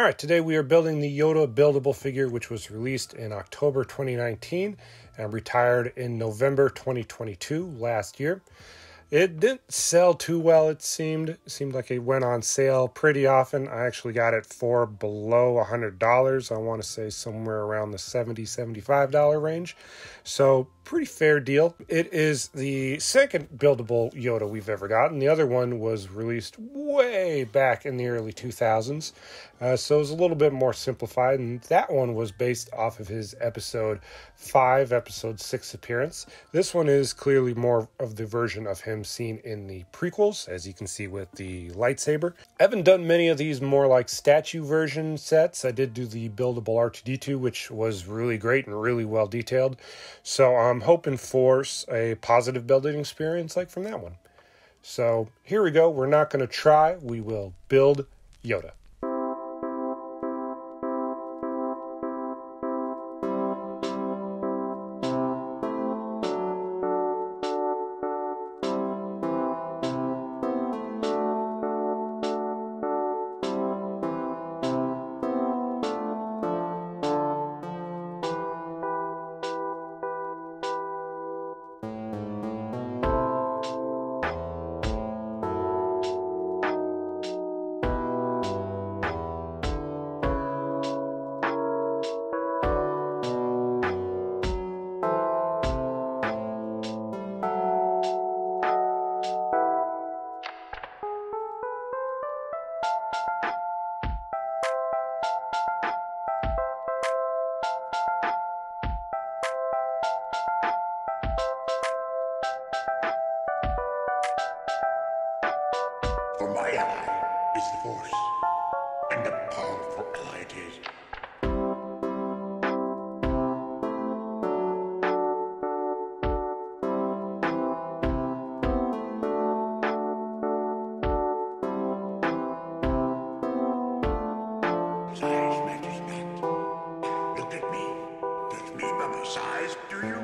Alright, today we are building the Yoda buildable figure, which was released in October 2019 and retired in November 2022, last year. It didn't sell too well, it seemed. It seemed like it went on sale pretty often. I actually got it for below $100. I want to say somewhere around the $70, $75 range. So, pretty fair deal. It is the second buildable Yoda we've ever gotten. The other one was released way back in the early 2000s. So, it was a little bit more simplified. And that one was based off of his episode 5, episode 6 appearance. This one is clearly more of the version of him seen in the prequels, as you can see with the lightsaber. I haven't done many of these more like statue version sets. I did do the buildable R2D2, which was really great and really well detailed. So I'm hoping for a positive building experience like from that one. So here we go. We're not going to try. We will build Yoda. The Force, and the powerful ally it is. Size matters not. Look at me. Judge me by my size, do you?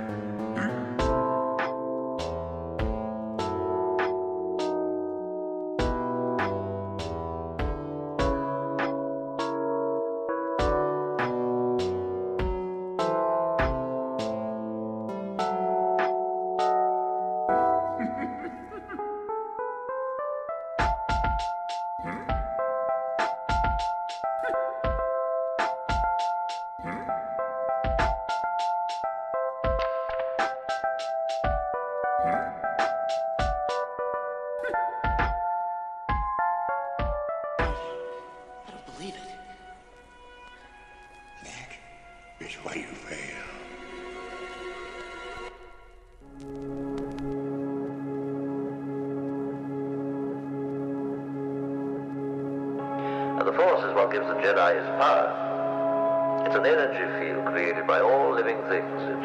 That is why you fail. And the Force is what gives the Jedi his power. It's an energy field created by all living things. It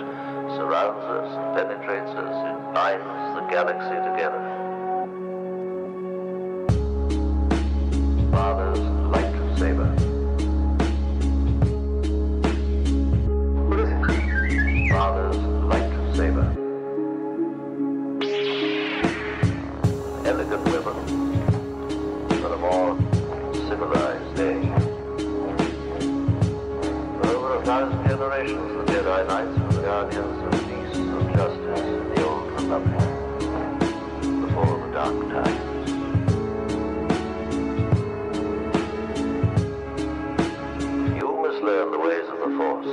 surrounds us, it penetrates us, it binds the galaxy together. Elegant women, but a more civilized age. For over 1,000 generations, the Jedi Knights were the guardians of peace and justice in the old Republic, before the Dark Knights. You must learn the ways of the Force.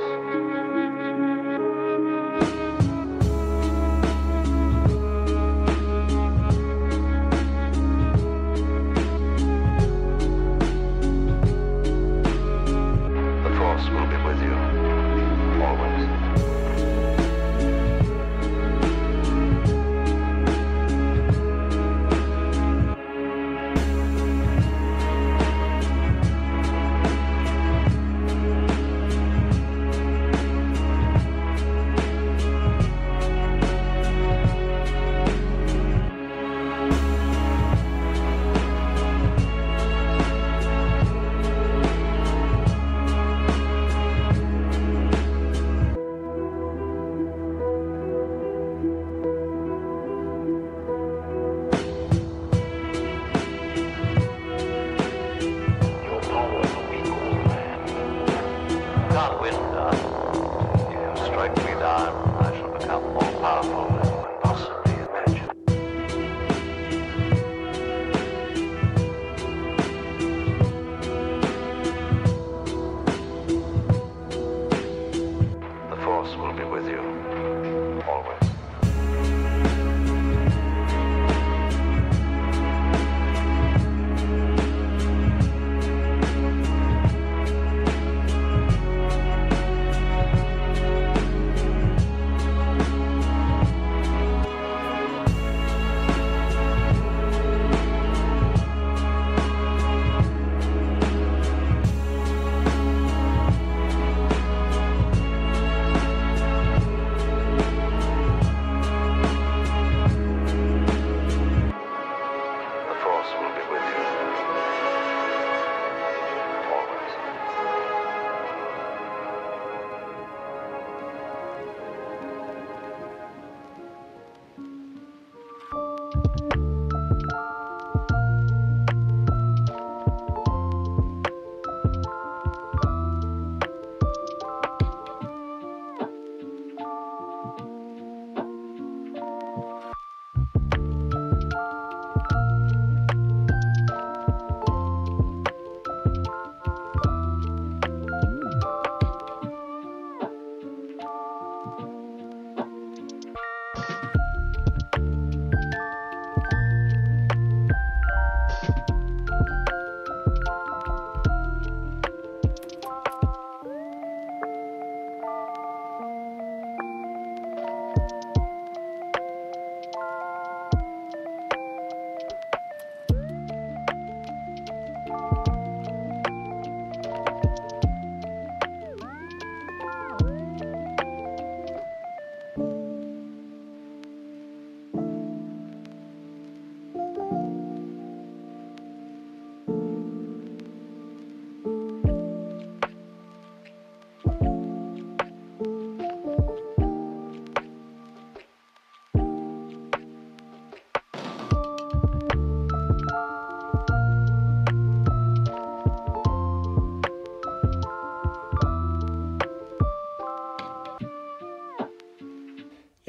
Force will be with you. Always.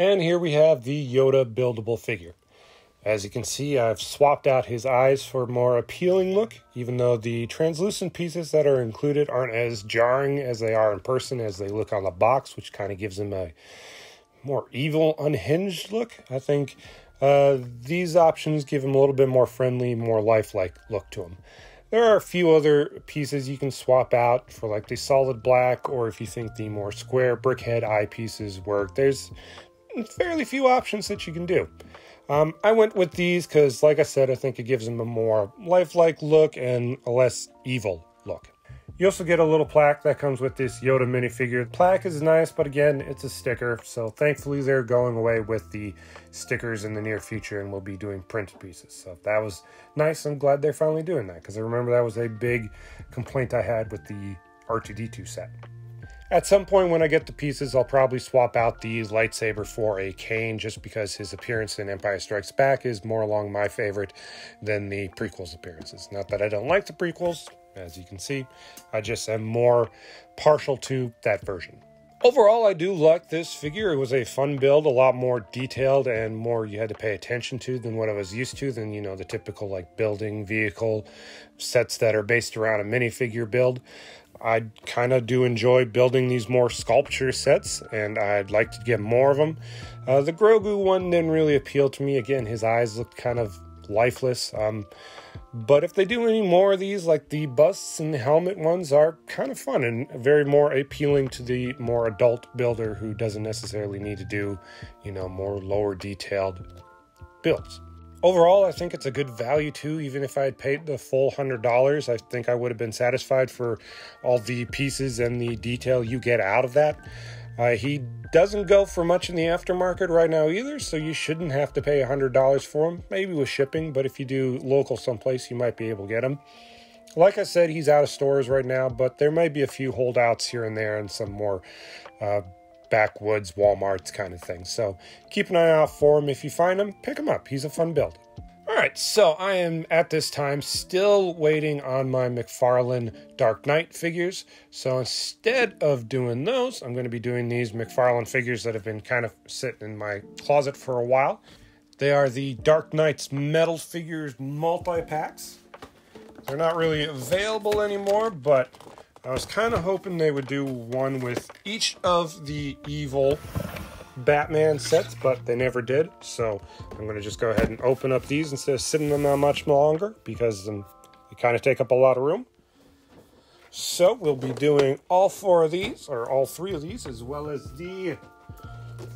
And here we have the Yoda buildable figure. As you can see, I've swapped out his eyes for a more appealing look, even though the translucent pieces that are included aren't as jarring as they are in person as they look on the box, which kind of gives him a more evil, unhinged look. I think these options give him a little bit more friendly, more lifelike look to him. There are a few other pieces you can swap out for, like the solid black, or if you think the more square brickhead eyepieces work. There's fairly few options that you can do. I went with these because, like I said, I think it gives them a more lifelike look and a less evil look. You also get a little plaque that comes with this Yoda minifigure. The plaque is nice, but again, it's a sticker, so thankfully they're going away with the stickers in the near future, and we'll be doing print pieces. So that was nice. I'm glad they're finally doing that, because I remember that was a big complaint I had with the R2D2 set. At some point when I get the pieces, I'll probably swap out the lightsaber for a cane, just because his appearance in Empire Strikes Back is more along my favorite than the prequels appearances. Not that I don't like the prequels, as you can see, I just am more partial to that version. Overall, I do like this figure. It was a fun build, a lot more detailed and more you had to pay attention to than what I was used to, than, you know, the typical like building vehicle sets that are based around a minifigure build. I kind of do enjoy building these more sculpture sets, and I'd like to get more of them. The Grogu one didn't really appeal to me. Again, his eyes looked kind of lifeless. But if they do any more of these, like the busts and the helmet ones are kind of fun and very more appealing to the more adult builder who doesn't necessarily need to do, you know, more lower detailed builds. Overall, I think it's a good value too. Even if I had paid the full $100, I think I would have been satisfied for all the pieces and the detail you get out of that. He doesn't go for much in the aftermarket right now either, so you shouldn't have to pay $100 for him, maybe with shipping, but if you do local someplace, you might be able to get him. Like I said, he's out of stores right now, but there might be a few holdouts here and there and some more backwoods, Walmarts kind of thing. So keep an eye out for him. If you find him, pick him up. He's a fun build. All right, so I am at this time still waiting on my McFarlane Dark Knight figures. So instead of doing those, I'm going to be doing these McFarlane figures that have been kind of sitting in my closet for a while. They are the Dark Knights Metal figures multi-packs. They're not really available anymore, but I was kind of hoping they would do one with each of the evil Batman sets, but they never did. So I'm going to just go ahead and open up these instead of sitting them out much longer, because they kind of take up a lot of room. So we'll be doing all four of these, or all three of these, as well as the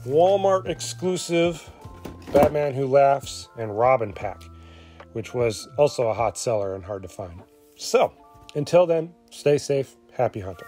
Walmart exclusive Batman Who Laughs and Robin pack, which was also a hot seller and hard to find. So until then, stay safe, happy hunting.